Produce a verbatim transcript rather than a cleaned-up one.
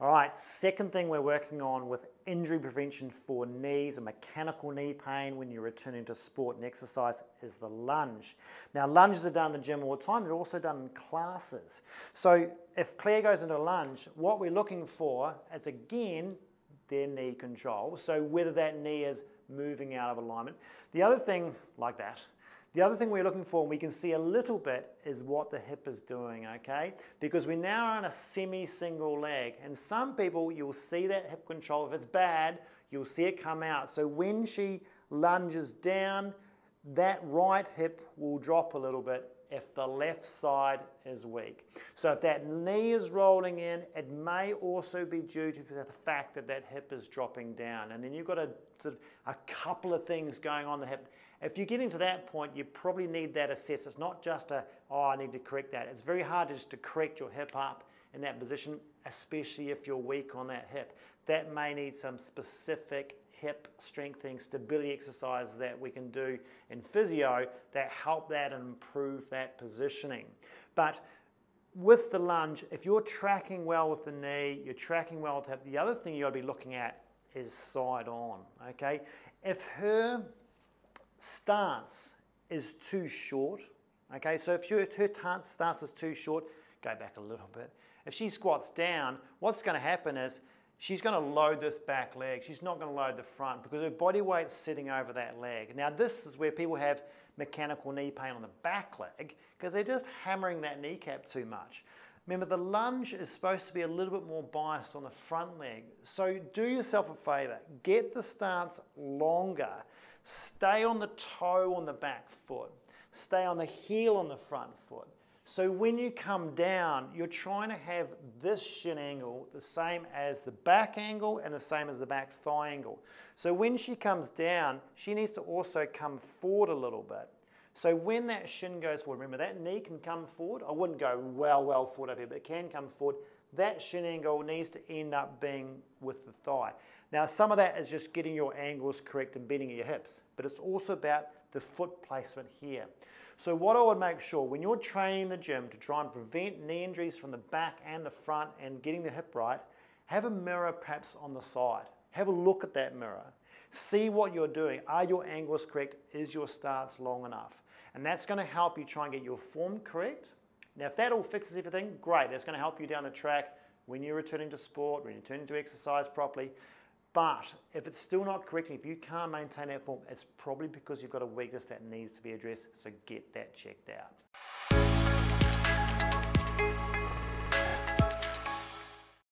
All right, second thing we're working on with injury prevention for knees or mechanical knee pain when you're returning to sport and exercise is the lunge. Now, lunges are done in the gym all the time. They're also done in classes. So if Claire goes into lunge, what we're looking for is, again, their knee control. So whether that knee is moving out of alignment. The other thing, like that, the other thing we're looking for, and we can see a little bit, is what the hip is doing, okay? Because we now are on a semi-single leg, and some people, you'll see that hip control. If it's bad, you'll see it come out. So when she lunges down, that right hip will drop a little bit if the left side is weak. So if that knee is rolling in, it may also be due to the fact that that hip is dropping down. And then you've got a, sort of, a couple of things going on the hip. If you get into that point, you probably need that assessed. It's not just a, oh, I need to correct that. It's very hard just to correct your hip up in that position, especially if you're weak on that hip. That may need some specific hip strengthening, stability exercises that we can do in physio that help that and improve that positioning. But with the lunge, if you're tracking well with the knee, you're tracking well with the hip, the other thing you ought to be looking at is side on, okay? If her stance is too short, okay, so if her, her stance is too short, go back a little bit. If she squats down, what's going to happen is she's going to load this back leg. She's not going to load the front because her body weight's sitting over that leg. Now this is where people have mechanical knee pain on the back leg because they're just hammering that kneecap too much. Remember, the lunge is supposed to be a little bit more biased on the front leg. So do yourself a favor. Get the stance longer. Stay on the toe on the back foot. Stay on the heel on the front foot. So when you come down, you're trying to have this shin angle the same as the back angle and the same as the back thigh angle. So when she comes down, she needs to also come forward a little bit. So when that shin goes forward, remember that knee can come forward. I wouldn't go well, well forward over here, but it can come forward. That shin angle needs to end up being with the thigh. Now, some of that is just getting your angles correct and bending your hips, but it's also about the foot placement here. So what I would make sure, when you're training in the gym to try and prevent knee injuries from the back and the front and getting the hip right, have a mirror perhaps on the side. Have a look at that mirror. See what you're doing. Are your angles correct? Is your stance long enough? And that's going to help you try and get your form correct. Now, if that all fixes everything, great. That's going to help you down the track when you're returning to sport, when you're returning to exercise properly. But if it's still not correct, if you can't maintain that form, it's probably because you've got a weakness that needs to be addressed, so get that checked out.